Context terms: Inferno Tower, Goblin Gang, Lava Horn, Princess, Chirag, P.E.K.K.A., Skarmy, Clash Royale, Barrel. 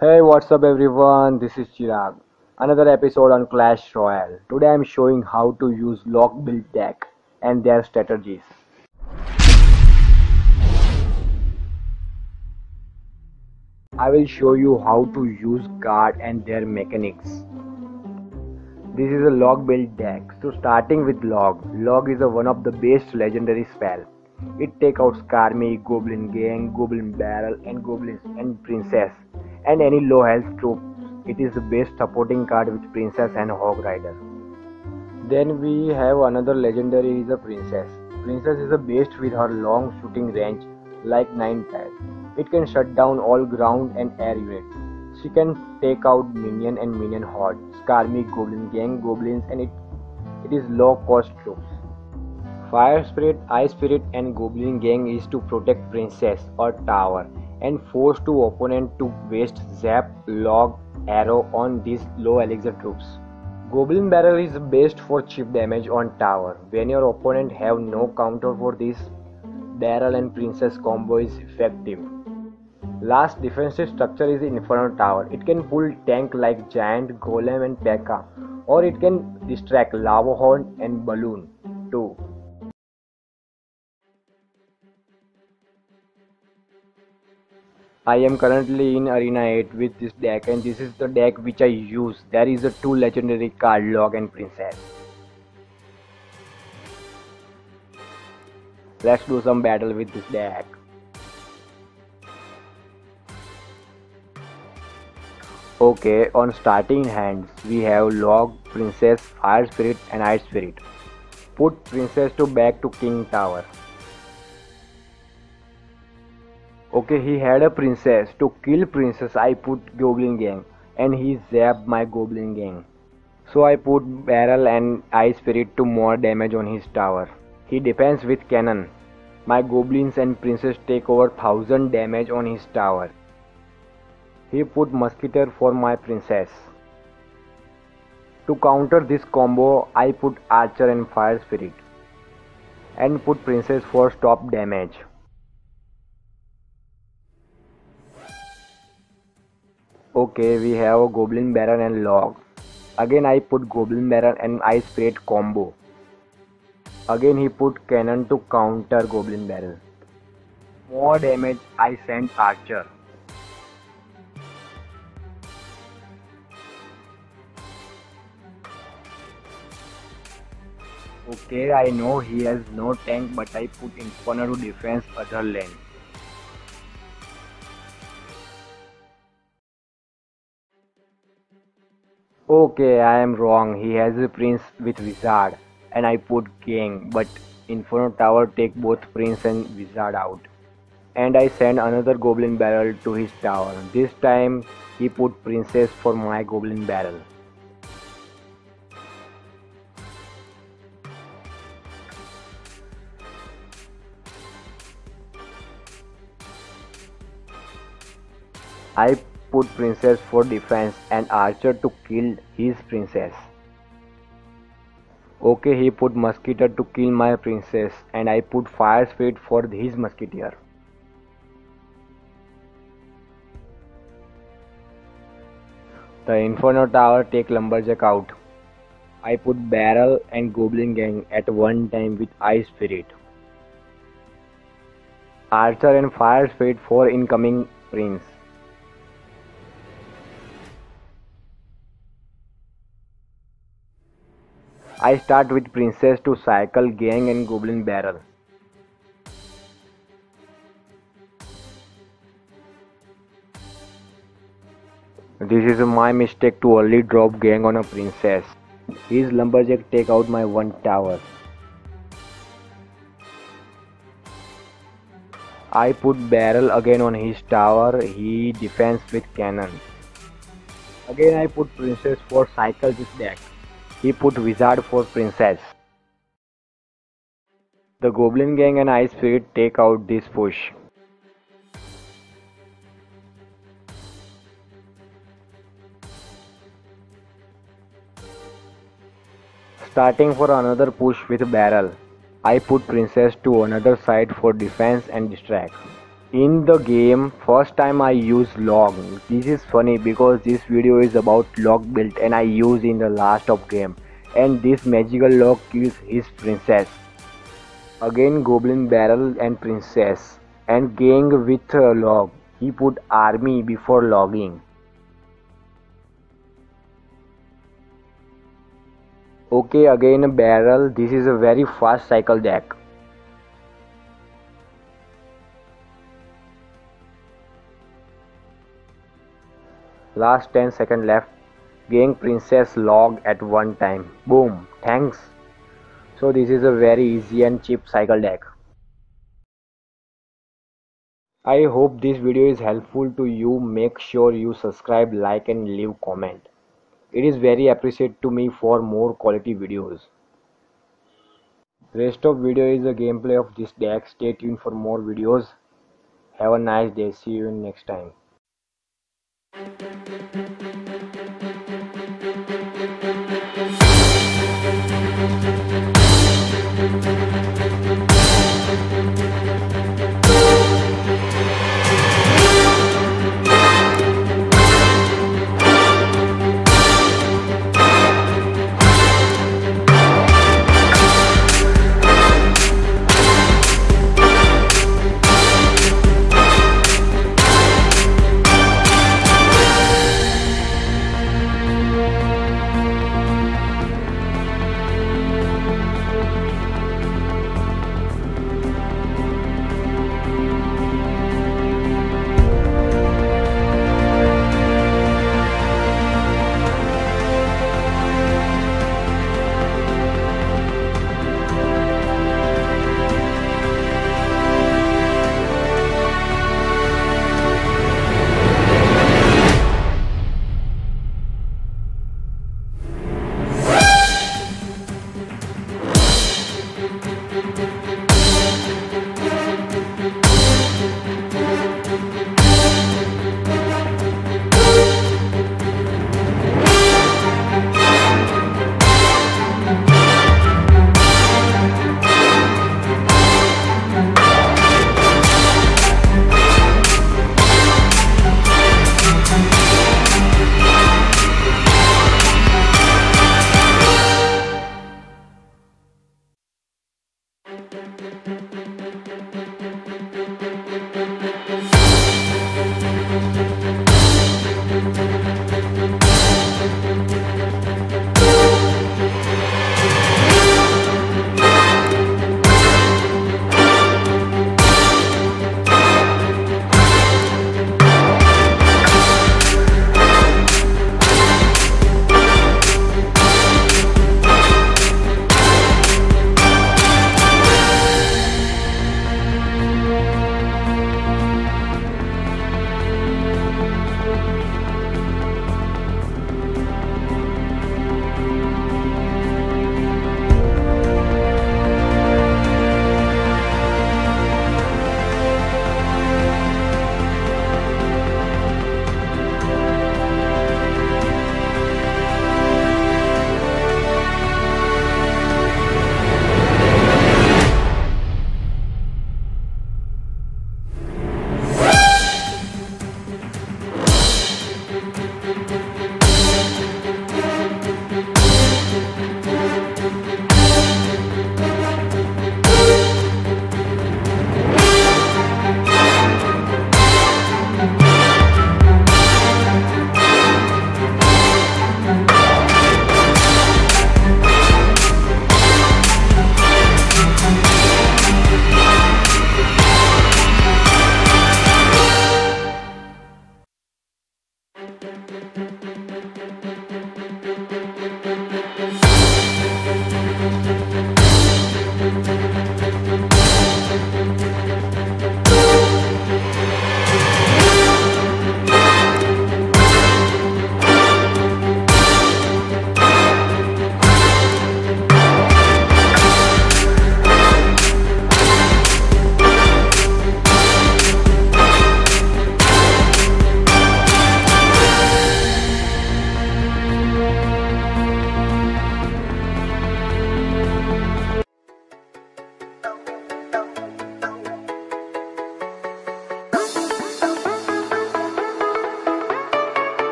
Hey, what's up everyone, this is Chirag. Another episode on Clash Royale. Today I'm showing how to use lock build tech and their strategies. I will show you how to use guard and their mechanics. This is a lock build deck. So starting with log. Log is one of the best legendary spells. It takes out Skarmy, Goblin Gang, Goblin Barrel and Goblins and Princess. And any low health troop. It is the best supporting card with Princess and Hog Rider. Then we have another legendary is a Princess. Princess is the best with her long shooting range like 9 tiles. It can shut down all ground and air units. She can take out minion and minion horde, Skarmy, Goblin Gang, goblins, and it is low cost troops. Fire Spirit, Ice Spirit and Goblin Gang is to protect Princess or Tower and force two opponent to waste zap, log, arrow on these low elixir troops. Goblin Barrel is best for cheap damage on tower. When your opponent have no counter for this, barrel and princess combo is effective. Last defensive structure is Inferno Tower. It can pull tank like Giant, Golem and P.E.K.K.A. or it can distract Lava Horn and Balloon too. I am currently in Arena 8 with this deck and this is the deck which I use. There is a two legendary card, Log and Princess. Let's do some battle with this deck. Okay, on starting hands we have Log, Princess, Fire Spirit and Ice Spirit. Put Princess to back to King Tower. Okay, he had a princess. To kill princess I put Goblin Gang and he zapped my Goblin Gang. So I put barrel and ice spirit to more damage on his tower. He defends with cannon. My goblins and princess take over 1000 damage on his tower. He put musketeer for my princess. To counter this combo I put archer and fire spirit and put princess for stop damage. Okay, we have a Goblin Baron and Log. Again I put Goblin Baron and Ice Spirit combo. Again he put cannon to counter Goblin Baron. More damage I sent archer. Okay, I know he has no tank but I put Inferno to defense other lane. Okay, I am wrong. He has a prince with wizard and I put gang, but Inferno Tower take both prince and wizard out. And I send another goblin barrel to his tower. This time he put princess for my goblin barrel. I put princess for defense and archer to kill his princess. Okay, he put musketeer to kill my princess and I put fire spirit for his musketeer. The Inferno Tower take lumberjack out. I put barrel and goblin gang at one time with ice spirit. Archer and fire spirit for incoming prince. I start with princess to cycle gang and goblin barrel. This is my mistake to only drop gang on a princess. His lumberjack take out my one tower. I put barrel again on his tower. He defends with cannon. Again I put princess for cycle this deck. He put wizard for princess. The goblin gang and ice spirit take out this push. Starting for another push with barrel. I put princess to another side for defense and distract. in the game. First time I use log. This is funny because this video is about log build and I use in the last of game, and this magical log kills his princess. Again goblin barrel and princess and gang with log. He put army before logging. Okay, again barrel. This is a very fast cycle deck. Last 10 seconds left. Gang princess log at one time. Boom. Thanks. So this is a very easy and cheap cycle deck. I hope this video is helpful to you. Make sure you subscribe, like and leave comment. It is very appreciated to me for more quality videos. Rest of video is a gameplay of this deck. Stay tuned for more videos. Have a nice day. See you in next time.